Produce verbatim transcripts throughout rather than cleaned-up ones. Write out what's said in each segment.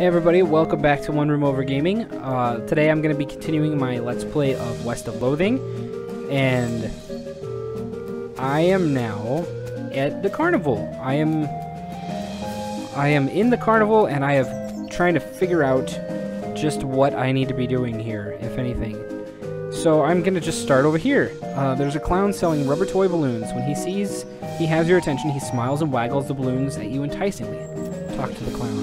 Hey everybody, welcome back to One Room Over Gaming. Uh, today I'm going to be continuing my Let's Play of West of Loathing, and I am now at the carnival. I am I am in the carnival, and I am trying to figure out just what I need to be doing here, if anything. So I'm going to just start over here. Uh, there's a clown selling rubber toy balloons. When he sees he has your attention, he smiles and waggles the balloons at you enticingly. Talk to the clown.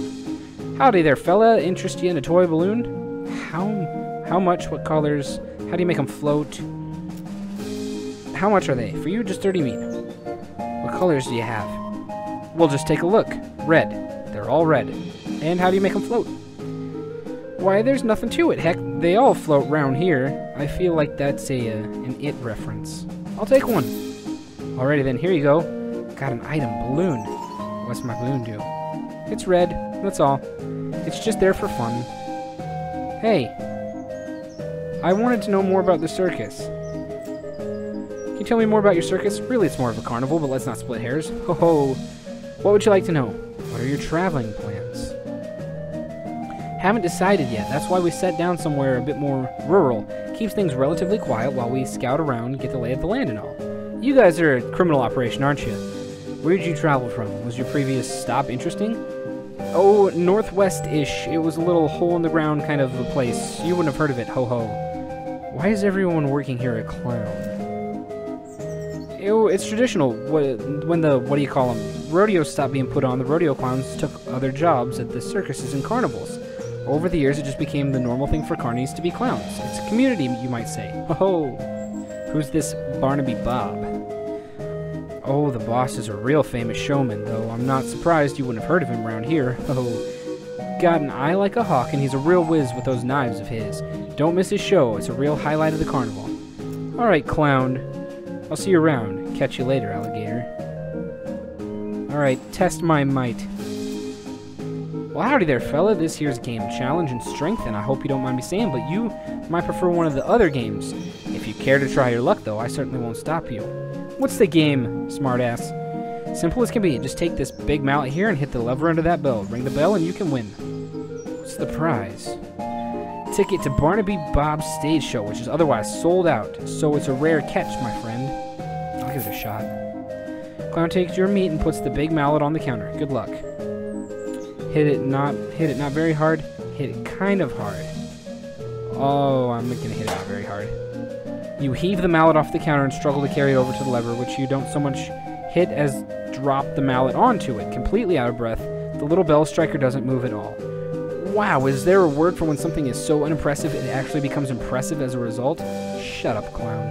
Howdy there, fella. Interest you in a toy balloon? How how much? What colors? How do you make them float? How much are they? For you, just thirty meat. What colors do you have? We'll just take a look. Red. They're all red. And how do you make them float? Why, there's nothing to it. Heck, they all float round here. I feel like that's a uh, an It reference. I'll take one. Alrighty then, here you go. Got an item, balloon. What's my balloon do? It's red. That's all. It's just there for fun. Hey, I wanted to know more about the circus. Can you tell me more about your circus? Really, it's more of a carnival, but let's not split hairs. Ho ho. What would you like to know? What are your traveling plans? Haven't decided yet. That's why we sat down somewhere a bit more rural. Keeps things relatively quiet while we scout around, get the lay of the land and all. You guys are a criminal operation, aren't you? Where did you travel from? Was your previous stop interesting? Oh, northwest-ish. It was a little hole-in-the-ground kind of a place. You wouldn't have heard of it, ho-ho. Why is everyone working here a clown? Ew, it's traditional. When the, what do you call them, rodeos stopped being put on, the rodeo clowns took other jobs at the circuses and carnivals. Over the years, it just became the normal thing for carnies to be clowns. It's a community, you might say. Ho-ho. Who's this Barnaby Bob? Oh, the boss is a real famous showman, though I'm not surprised you wouldn't have heard of him around here. Oh, got an eye like a hawk, and he's a real whiz with those knives of his. Don't miss his show, it's a real highlight of the carnival. Alright, clown. I'll see you around. Catch you later, alligator. Alright, test my might. Well, howdy there, fella. This here's game challenge and strength, and I hope you don't mind me saying, but you might prefer one of the other games. If you care to try your luck, though, I certainly won't stop you. What's the game, smartass? Simple as can be. Just take this big mallet here and hit the lever under that bell. Ring the bell and you can win. What's the prize? Ticket to Barnaby Bob's stage show, which is otherwise sold out. So it's a rare catch, my friend. I'll give it a shot. Clown takes your meat and puts the big mallet on the counter. Good luck. Hit it not, hit it not very hard. Hit it kind of hard. Oh, I'm gonna hit it not very hard. You heave the mallet off the counter and struggle to carry it over to the lever, which you don't so much hit as drop the mallet onto it. Completely out of breath, the little bell striker doesn't move at all. Wow, is there a word for when something is so unimpressive it actually becomes impressive as a result? Shut up, clown.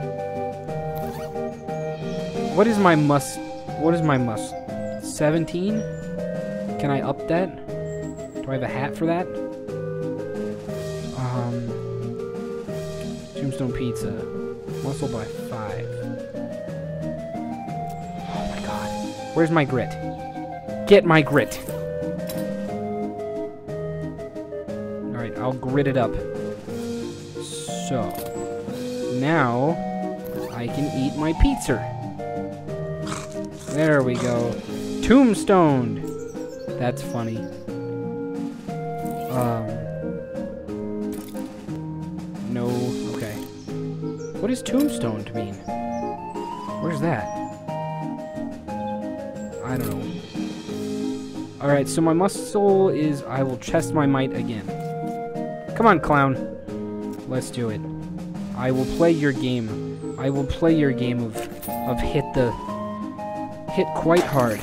What is my must... What is my must... seventeen? Can I up that? Do I have a hat for that? Um... Tombstone pizza... Muscle by five. Oh my god. Where's my grit? Get my grit! Alright, I'll grit it up. So. Now, I can eat my pizza. There we go. Tombstoned! That's funny. Um. What does tombstone mean? Where's that? I don't know. Alright, so my muscle is... I will test my might again. Come on, clown. Let's do it. I will play your game. I will play your game of... of hit the... hit quite hard.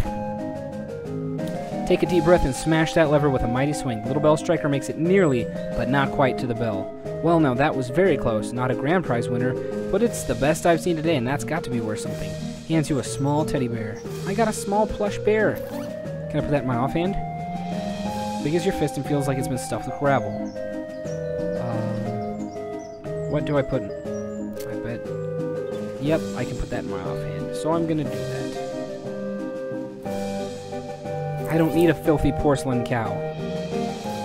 Take a deep breath and smash that lever with a mighty swing. The little bell striker makes it nearly, but not quite to the bell. Well, now that was very close. Not a grand prize winner, but it's the best I've seen today, and that's got to be worth something. He hands you a small teddy bear. I got a small plush bear. Can I put that in my offhand? Big as your fist and feels like it's been stuffed with gravel. Um, what do I put in? I bet. Yep, I can put that in my offhand. So I'm gonna do that. I don't need a filthy porcelain cow.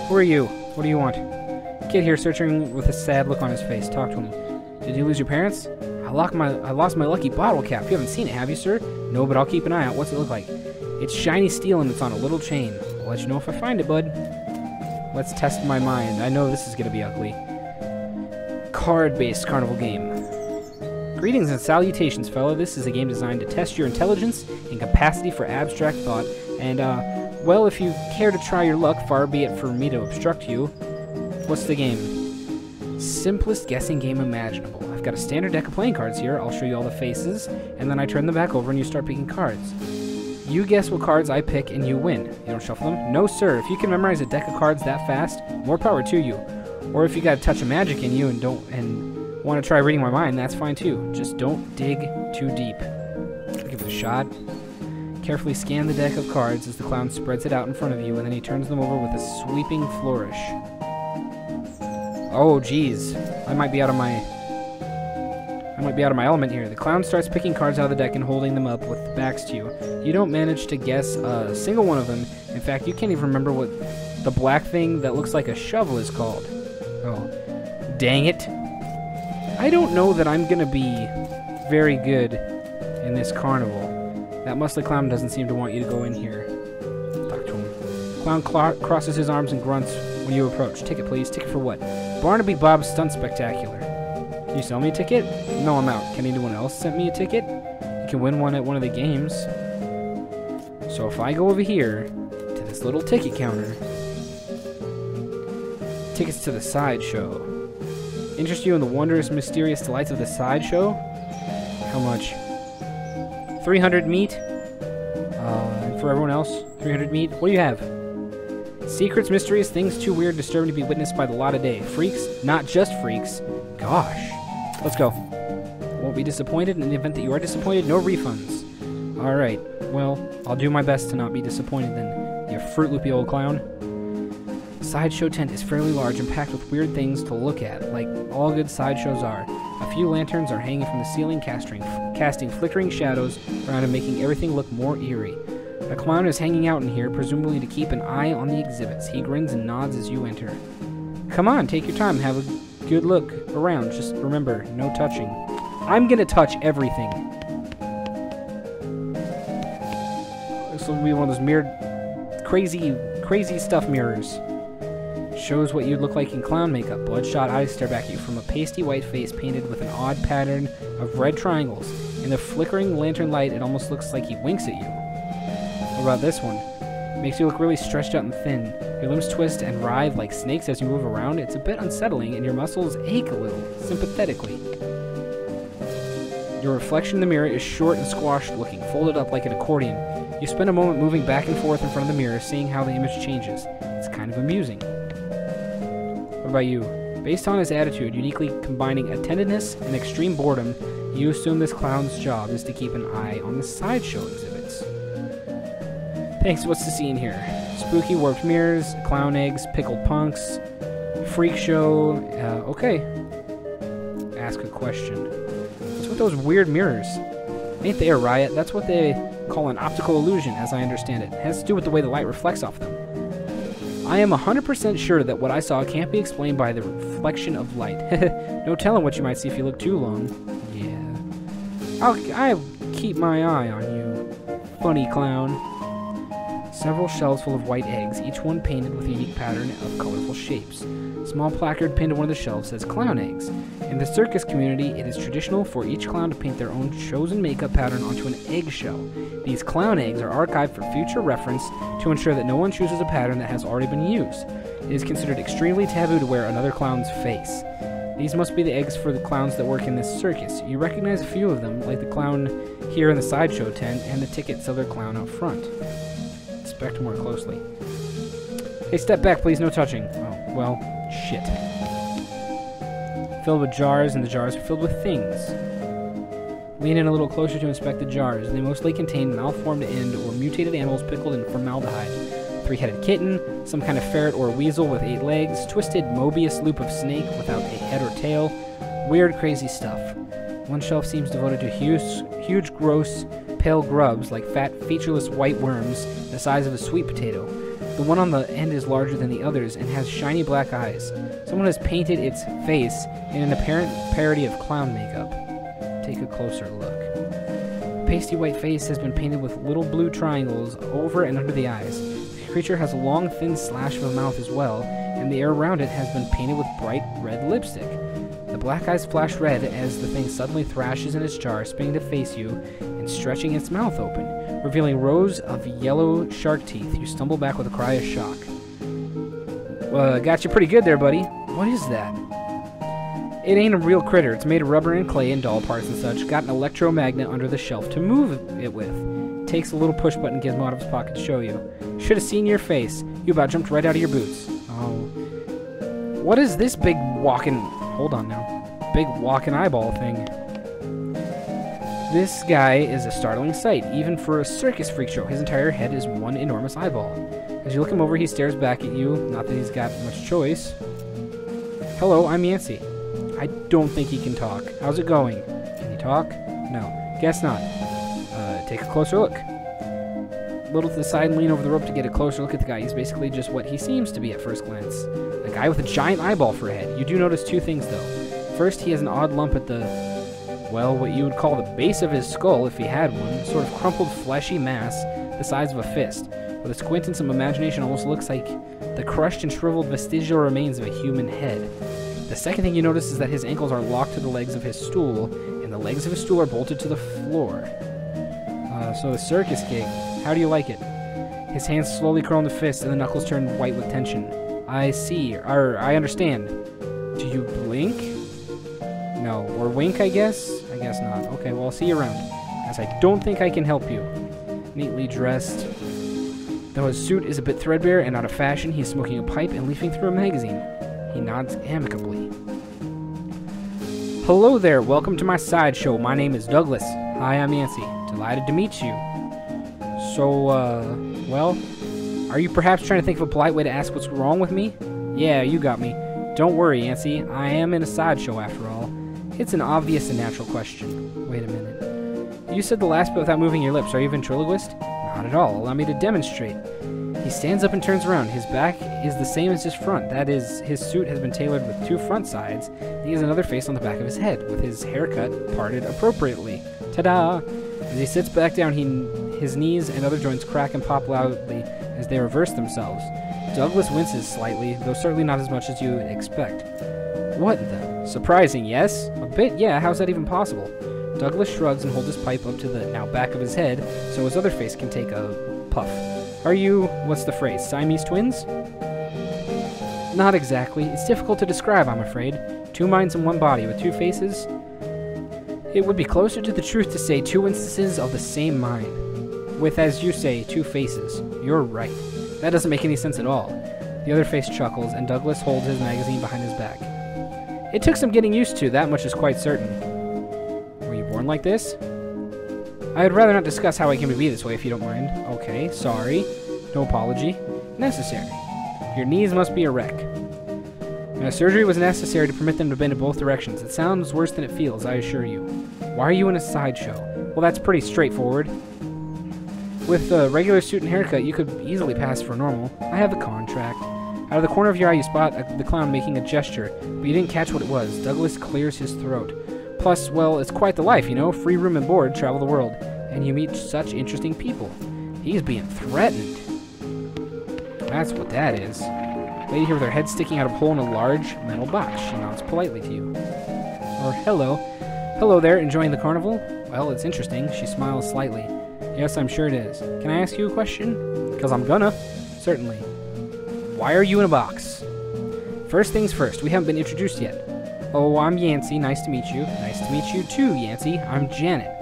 Who are you? What do you want? Kid here, searching with a sad look on his face. Talk to him. Did you lose your parents? I locked my, I lost my lucky bottle cap. You haven't seen it, have you, sir? No, but I'll keep an eye out. What's it look like? It's shiny steel and it's on a little chain. I'll let you know if I find it, bud. Let's test my mind. I know this is gonna be ugly. Card-based carnival game. Greetings and salutations, fellow. This is a game designed to test your intelligence and capacity for abstract thought. And, uh, well, if you care to try your luck, far be it for me to obstruct you. What's the game? Simplest guessing game imaginable. I've got a standard deck of playing cards here. I'll show you all the faces, and then I turn them back over and you start picking cards. You guess what cards I pick and you win. You don't shuffle them? No, sir. If you can memorize a deck of cards that fast, more power to you. Or if you got a touch of magic in you and don't and want to try reading my mind, that's fine too. Just don't dig too deep. I'll give it a shot. Carefully scan the deck of cards as the clown spreads it out in front of you, and then he turns them over with a sweeping flourish. Oh, geez. I might be out of my... I might be out of my element here. The clown starts picking cards out of the deck and holding them up with the backs to you. You don't manage to guess a single one of them. In fact, you can't even remember what the black thing that looks like a shovel is called. Oh, dang it. I don't know that I'm gonna be very good in this carnival. That muscly clown doesn't seem to want you to go in here. Talk to him. Clown cl crosses his arms and grunts when you approach. Ticket, please. Ticket for what? Barnaby Bob's Stunt Spectacular. Can you sell me a ticket? No, I'm out. Can anyone else send me a ticket? You can win one at one of the games. So if I go over here to this little ticket counter, tickets to the sideshow. Interest you in the wondrous, mysterious delights of the sideshow? How much? three hundred meat. Uh, and for everyone else, three hundred meat. What do you have? Secrets, mysteries, things too weird, disturbing to be witnessed by the lot of day. Freaks, not just freaks. Gosh. Let's go. Won't be disappointed. In the event that you are disappointed, no refunds. All right. Well, I'll do my best to not be disappointed then, you fruit loopy old clown. The sideshow tent is fairly large and packed with weird things to look at, like all good sideshows are. A few lanterns are hanging from the ceiling, casting, casting flickering shadows around and making everything look more eerie. A clown is hanging out in here, presumably to keep an eye on the exhibits. He grins and nods as you enter. Come on, take your time, have a good look around. Just remember, no touching. I'm gonna touch everything. This will be one of those mirrored, crazy, crazy stuff mirrors. Shows what you'd look like in clown makeup. Bloodshot eyes stare back at you from a pasty white face painted with an odd pattern of red triangles. In the flickering lantern light, it almost looks like he winks at you. What about this one? Makes you look really stretched out and thin. Your limbs twist and writhe like snakes as you move around. It's a bit unsettling, and your muscles ache a little, sympathetically. Your reflection in the mirror is short and squashed looking, folded up like an accordion. You spend a moment moving back and forth in front of the mirror, seeing how the image changes. It's kind of amusing. By you. Based on his attitude, uniquely combining attentiveness and extreme boredom, you assume this clown's job is to keep an eye on the sideshow exhibits. Thanks, what's the scene here? Spooky warped mirrors, clown eggs, pickled punks, freak show, uh, okay. Ask a question. What's with those weird mirrors? Ain't they a riot? That's what they call an optical illusion, as I understand it. It has to do with the way the light reflects off them. I am one hundred percent sure that what I saw can't be explained by the reflection of light. No telling what you might see if you look too long. Yeah. I'll, I'll keep my eye on you, funny clown. Several shelves full of white eggs, each one painted with a unique pattern of colorful shapes. A small placard pinned to one of the shelves says clown eggs. In the circus community, it is traditional for each clown to paint their own chosen makeup pattern onto an eggshell. These clown eggs are archived for future reference to ensure that no one chooses a pattern that has already been used. It is considered extremely taboo to wear another clown's face. These must be the eggs for the clowns that work in this circus. You recognize a few of them, like the clown here in the sideshow tent and the ticket seller clown out front. Inspect more closely. Hey, step back, please. No touching. Oh, well... shit. Filled with jars, and the jars are filled with things. Lean in a little closer to inspect the jars. They mostly contain malformed end or mutated animals pickled in formaldehyde. Three-headed kitten, some kind of ferret or weasel with eight legs, twisted Mobius loop of snake without a head or tail. Weird, crazy stuff. One shelf seems devoted to huge, huge gross, pale grubs like fat, featureless white worms the size of a sweet potato. The one on the end is larger than the others and has shiny black eyes. Someone has painted its face in an apparent parody of clown makeup. Take a closer look. The pasty white face has been painted with little blue triangles over and under the eyes. The creature has a long, thin slash of a mouth as well, and the air around it has been painted with bright red lipstick. The black eyes flash red as the thing suddenly thrashes in its jar, spinning to face you and stretching its mouth open, revealing rows of yellow shark teeth. You stumble back with a cry of shock. Well, uh, got you pretty good there, buddy. What is that? It ain't a real critter. It's made of rubber and clay and doll parts and such. Got an electromagnet under the shelf to move it with. Takes a little push button gizmo out of his pocket to show you. Should have seen your face. You about jumped right out of your boots. Oh. What is this big walking... Hold on now. Big walking eyeball thing. This guy is a startling sight, even for a circus freak show. His entire head is one enormous eyeball. As you look him over, he stares back at you. Not that he's got much choice. Hello, I'm Yancy. I don't think he can talk. How's it going? Can he talk? No. Guess not. Uh, take a closer look. Little to the side and lean over the rope to get a closer look at the guy. He's basically just what he seems to be at first glance. A guy with a giant eyeball for a head. You do notice two things, though. First, he has an odd lump at the, well, what you would call the base of his skull if he had one. A sort of crumpled, fleshy mass the size of a fist. With a squint and some imagination, almost looks like the crushed and shriveled vestigial remains of a human head. The second thing you notice is that his ankles are locked to the legs of his stool, and the legs of his stool are bolted to the floor. Uh, so a circus gig. How do you like it? His hands slowly curl into fists, and the knuckles turn white with tension. I see, or I understand. Do you blink? No, or wink, I guess? I guess not. Okay, well, I'll see you around, as I don't think I can help you. Neatly dressed. Though his suit is a bit threadbare and out of fashion, he's smoking a pipe and leafing through a magazine. He nods amicably. Hello there, welcome to my sideshow. My name is Douglas. Hi, I'm Yancy. Delighted to meet you. So, uh, well, are you perhaps trying to think of a polite way to ask what's wrong with me? Yeah, you got me. Don't worry, Yancy. I am in a sideshow after all. It's an obvious and natural question. Wait a minute. You said the last bit without moving your lips. Are you a ventriloquist? Not at all. Allow me to demonstrate. He stands up and turns around. His back is the same as his front. That is, his suit has been tailored with two front sides. He has another face on the back of his head, with his haircut parted appropriately. Ta-da! As he sits back down, he, his knees and other joints crack and pop loudly as they reverse themselves. Douglas winces slightly, though certainly not as much as you expect. What the? Surprising, yes? A bit, yeah. How's that even possible? Douglas shrugs and holds his pipe up to the now back of his head so his other face can take a puff. Are you, what's the phrase, Siamese twins? Not exactly. It's difficult to describe, I'm afraid. Two minds in one body with two faces? It would be closer to the truth to say two instances of the same mind. With, as you say, two faces. You're right. That doesn't make any sense at all. The other face chuckles, and Douglas holds his magazine behind his back. It took some getting used to, that much is quite certain. Were you born like this? I'd rather not discuss how I came to be this way, if you don't mind. Okay, sorry. No apology. Necessary. Your knees must be a wreck. Now, surgery was necessary to permit them to bend in both directions. It sounds worse than it feels, I assure you. Why are you in a sideshow? Well, that's pretty straightforward. With a regular suit and haircut, you could easily pass for normal. I have a contract. Out of the corner of your eye, you spot a, the clown making a gesture, but you didn't catch what it was. Douglas clears his throat. Plus, well, it's quite the life, you know? Free room and board, travel the world. And you meet such interesting people. He's being threatened. That's what that is. Lady here with her head sticking out of a hole in a large metal box. She nods politely to you. Or, hello. Hello there, enjoying the carnival? Well, it's interesting. She smiles slightly. Yes, I'm sure it is. Can I ask you a question? Because I'm gonna. Certainly. Why are you in a box? First things first, we haven't been introduced yet. Oh, I'm Yancy. Nice to meet you. Nice to meet you too, Yancy. I'm Janet.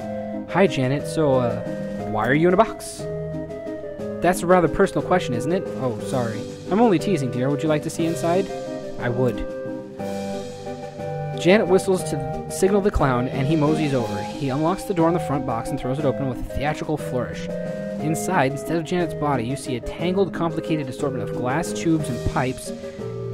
Hi, Janet. So, uh, why are you in a box? That's a rather personal question, isn't it? Oh, sorry. I'm only teasing, dear. Would you like to see inside? I would. Janet whistles to signal the clown, and he moseys over. He unlocks the door in the front box and throws it open with a theatrical flourish. Inside, instead of Janet's body, you see a tangled, complicated assortment of glass tubes and pipes,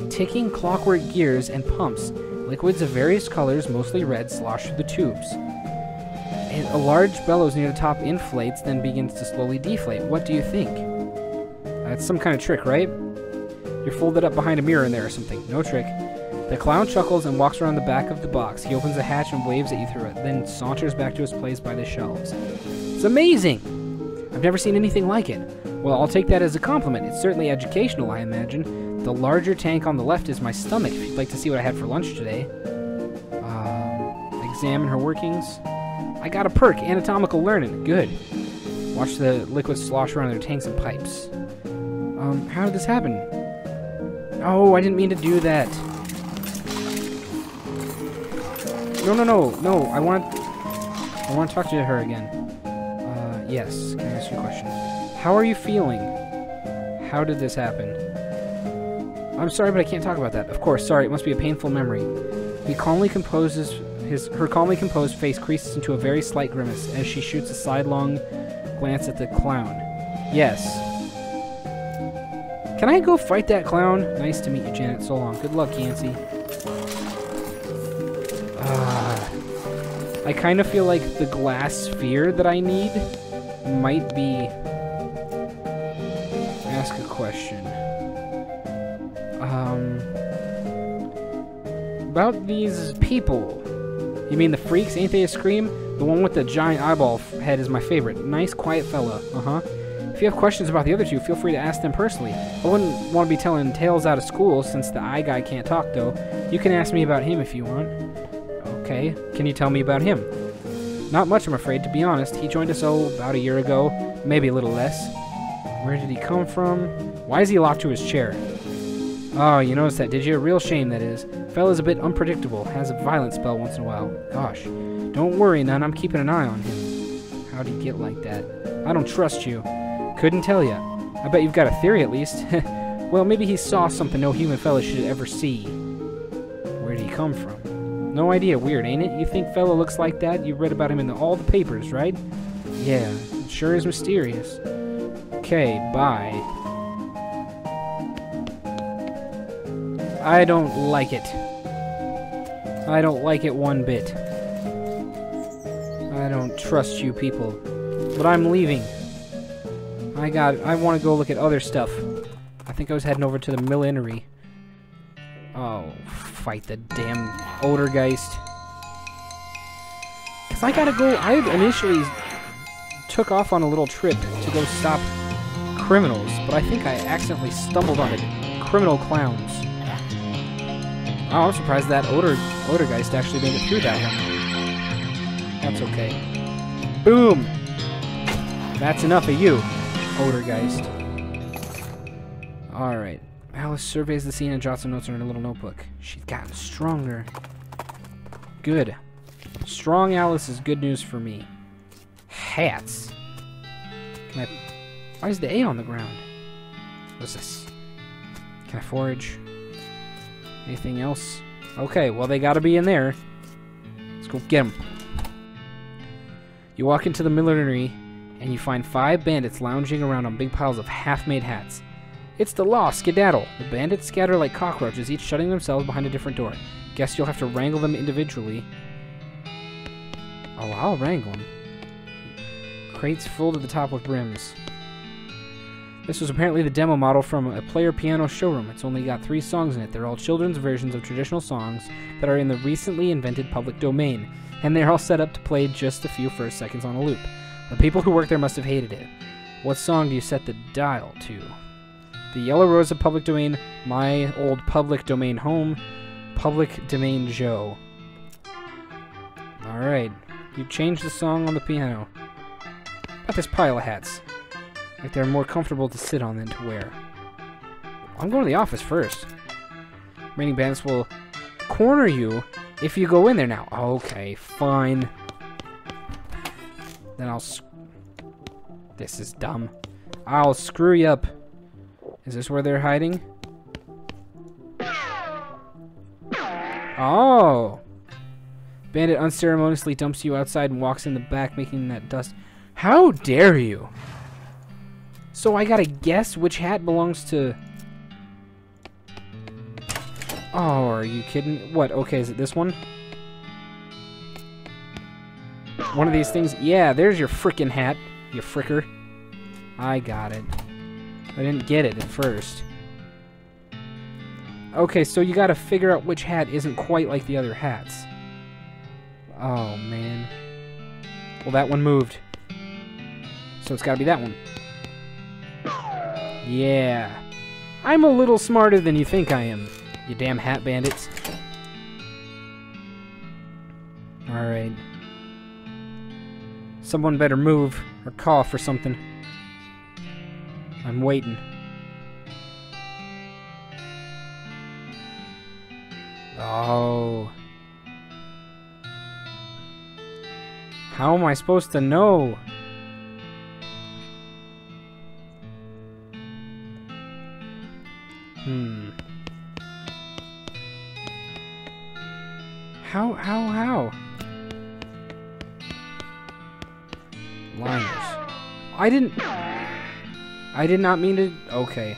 ticking clockwork gears and pumps. Liquids of various colors, mostly red, slosh through the tubes. And a large bellows near the top inflates, then begins to slowly deflate. What do you think? That's some kind of trick, right? You're folded up behind a mirror in there or something. No trick. The clown chuckles and walks around the back of the box. He opens a hatch and waves at you through it, then saunters back to his place by the shelves. It's amazing! I've never seen anything like it. Well, I'll take that as a compliment. It's certainly educational, I imagine. The larger tank on the left is my stomach, if you'd like to see what I had for lunch today. Uh, examine her workings. I got a perk, anatomical learning. Good. Watch the liquid slosh around their tanks and pipes. Um, how did this happen? Oh, I didn't mean to do that. No, no, no, no, I want... I want to talk to her again. Uh, yes, can I ask you a question? How are you feeling? How did this happen? I'm sorry, but I can't talk about that. Of course, sorry, it must be a painful memory. He calmly composes... His, her calmly composed face creases into a very slight grimace as she shoots a sidelong glance at the clown. Yes. Can I go fight that clown? Nice to meet you, Janet. So long. Good luck, Yancy. Uh, I kind of feel like the glass sphere that I need might be... Ask a question. Um... About these people. You mean the freaks? Ain't they a scream? The one with the giant eyeball f head is my favorite. Nice, quiet fella. Uh-huh. If you have questions about the other two, feel free to ask them personally. I wouldn't want to be telling tales out of school since the eye guy can't talk, though. You can ask me about him if you want. Okay. Can you tell me about him? Not much, I'm afraid. To be honest, he joined us, oh, about a year ago. Maybe a little less. Where did he come from? Why is he locked to his chair? Oh, you noticed that, did you? Real shame, that is. Fella's a bit unpredictable, has a violent spell once in a while. Gosh. Don't worry, none. I'm keeping an eye on him. How'd he get like that? I don't trust you. Couldn't tell ya. I bet you've got a theory, at least. Well, maybe he saw something no human fella should ever see. Where'd he come from? No idea. Weird, ain't it? You think fella looks like that? You read about him in the, all the papers, right? Yeah, it sure is mysterious. Okay, bye. I don't like it. I don't like it one bit. I don't trust you people. But I'm leaving. I got it. I want to go look at other stuff. I think I was heading over to the millinery. Oh, fight the damn Odorgeist. Because I got to go... I initially took off on a little trip to go stop criminals, but I think I accidentally stumbled on it. Criminal clowns. Oh, I'm surprised that Odor, Odorgeist actually made it through that one. That's okay. Boom! That's enough of you, Odorgeist. Alright. Alice surveys the scene and jots some notes in her little notebook. She's gotten stronger. Good. Strong Alice is good news for me. Hats. Can I... Why is the A on the ground? What's this? Can I forage? Anything else? Okay, well, they gotta be in there. Let's go get them. You walk into the millinery, and you find five bandits lounging around on big piles of half-made hats. It's the law, skedaddle. The bandits scatter like cockroaches, each shutting themselves behind a different door. Guess you'll have to wrangle them individually. Oh, I'll wrangle them. Crates full to the top with brims. This was apparently the demo model from a player piano showroom. It's only got three songs in it. They're all children's versions of traditional songs that are in the recently invented public domain, and they're all set up to play just a few first seconds on a loop. The people who work there must have hated it. What song do you set the dial to? The Yellow Rose of Public Domain, My Old Public Domain Home, Public Domain Joe. Alright, you change the song on the piano. Got this pile of hats. Like they're more comfortable to sit on than to wear. I'm going to the office first. Remaining bandits will corner you if you go in there now. Okay, fine. Then I'll... Sc this is dumb. I'll screw you up. Is this where they're hiding? Oh! Bandit unceremoniously dumps you outside and walks in the back, making that dust. How dare you! So I gotta guess which hat belongs to... Oh, are you kidding? What? Okay, is it this one? One of these things? Yeah, there's your frickin' hat, you fricker. I got it. I didn't get it at first. Okay, so you gotta figure out which hat isn't quite like the other hats. Oh, man. Well, that one moved. So it's gotta be that one. Yeah. I'm a little smarter than you think I am, you damn hat bandits. Alright. Someone better move, or cough or something. I'm waiting. Oh. How am I supposed to know? Hmm. How, how, how? Liars. I didn't... I did not mean to... Okay.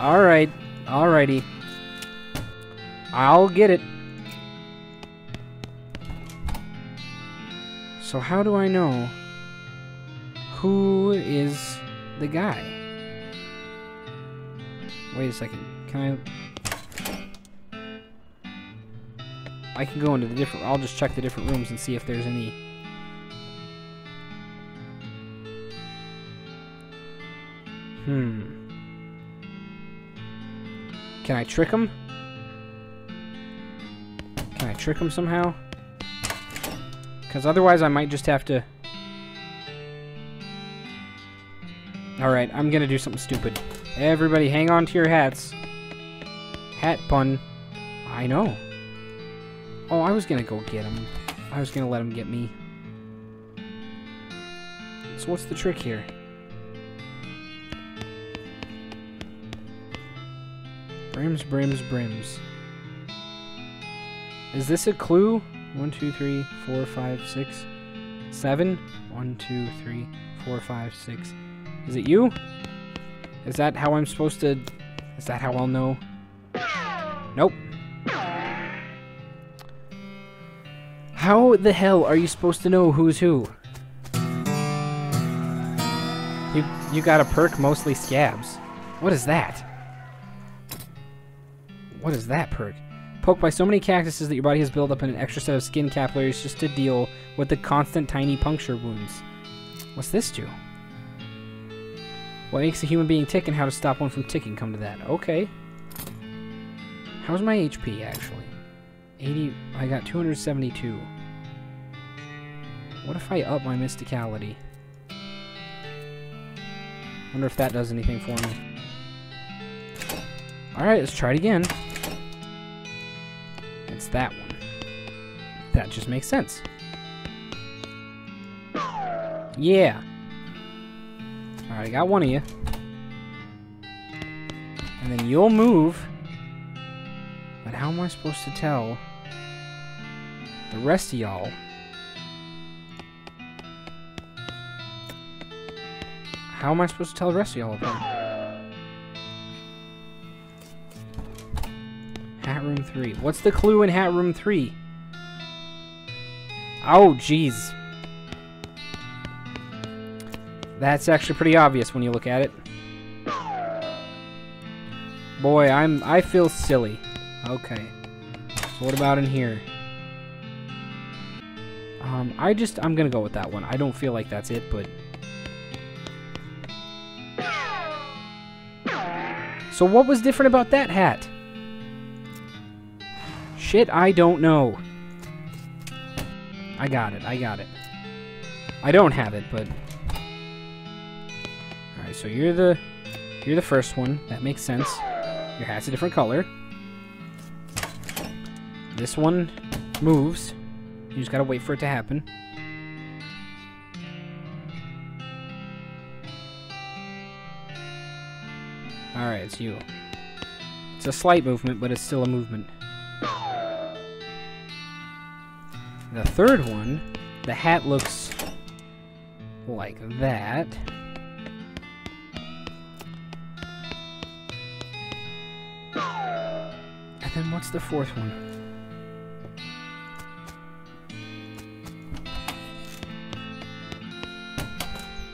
Alright. Alrighty. I'll get it. So how do I know who is the guy? Wait a second. Can I... I can go into the different... I'll just check the different rooms and see if there's any... Hmm. Can I trick him? Can I trick him somehow? Because otherwise I might just have to... Alright, I'm gonna do something stupid. Everybody hang on to your hats. Hat pun. I know. Oh, I was gonna go get him. I was gonna let him get me. So what's the trick here? Brims, brims, brims. Is this a clue? One, two, three, four, five, six, seven. One, two, three, four, five, six. Is it you? Is that how I'm supposed to... Is that how I'll know? Nope. How the hell are you supposed to know who's who? You, you got a perk, mostly scabs. What is that? What is that perk? Poked by so many cactuses that your body has built up in an extra set of skin capillaries just to deal with the constant tiny puncture wounds. What's this do? What makes a human being tick and how to stop one from ticking come to that. Okay. How's my H P actually? eighty... I got two hundred seventy-two. What if I up my mysticality? Wonder if that does anything for me. Alright, let's try it again. It's that one. That just makes sense. Yeah. Alright, I got one of you. And then you'll move. But how am I supposed to tell the rest of y'all? How am I supposed to tell the rest of y'all apart? Room three. What's the clue in hat room three? Oh, jeez. That's actually pretty obvious when you look at it. Boy, I'm I feel silly. Okay. So what about in here? Um, I just I'm gonna go with that one. I don't feel like that's it, but so what was different about that hat? Shit, I don't know. I got it, I got it. I don't have it, but... Alright, so you're the... You're the first one. That makes sense. Your hat's a different color. This one moves. You just gotta wait for it to happen. Alright, it's you. It's a slight movement, but it's still a movement. The third one, the hat looks like that. And then what's the fourth one?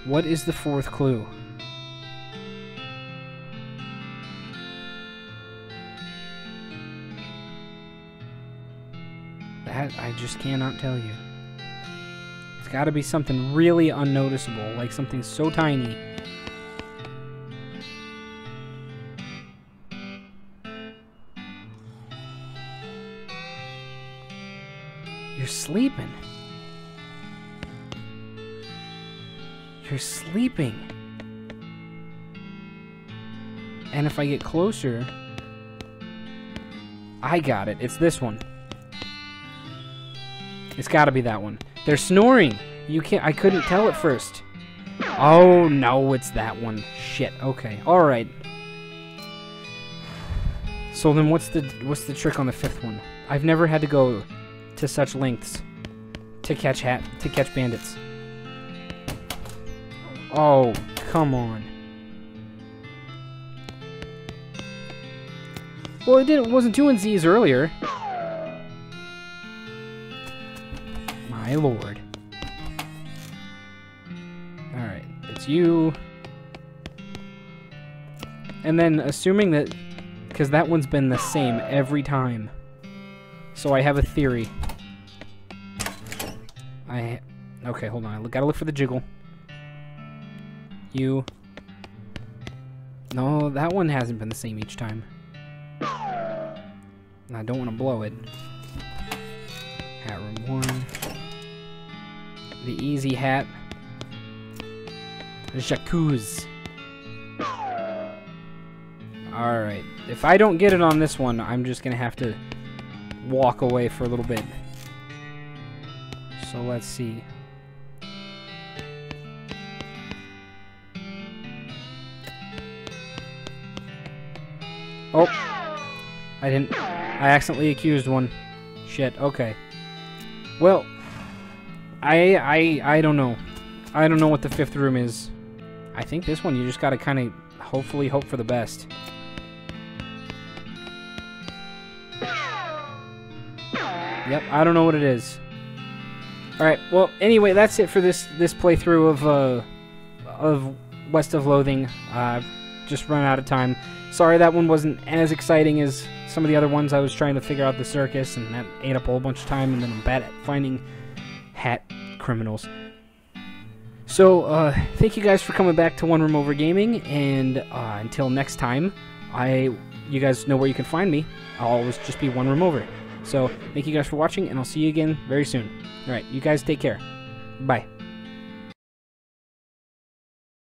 What is the fourth clue? I just cannot tell you. It's gotta be something really unnoticeable, like something so tiny You're sleeping. You're sleeping. And if I get closer... I got it. It's this one. It's gotta be that one. They're snoring. You can't... I couldn't tell at first. Oh, no, it's that one. Shit. Okay. All right. So then what's the what's the trick on the fifth one? I've never had to go to such lengths to catch hat to catch bandits. Oh, come on. Well, it didn't wasn't doing Z's earlier. My lord. All right, it's you. And then assuming that because that one's been the same every time. So I have a theory. I... Okay, hold on. I gotta look for the jiggle. You. No, that one hasn't been the same each time. And I don't want to blow it. Hat room one. The easy hat. Jacuzzi. Alright. If I don't get it on this one, I'm just gonna have to walk away for a little bit. So let's see. Oh. I didn't... I accidentally accused one. Shit, okay. Well. I... I... I don't know. I don't know what the fifth room is. I think this one you just gotta kinda... Hopefully hope for the best. Yep, I don't know what it is. Alright, well, anyway, that's it for this this playthrough of uh, of West of Loathing. I've uh, just run out of time. Sorry that one wasn't as exciting as some of the other ones. I was trying to figure out the circus, and that ate up a whole bunch of time, and then I'm bad at finding hat criminals. So, uh, thank you guys for coming back to One Room Over Gaming, and uh, until next time, I you guys know where you can find me. I'll always just be One Room Over. So, thank you guys for watching, and I'll see you again very soon. All right, you guys take care. Bye.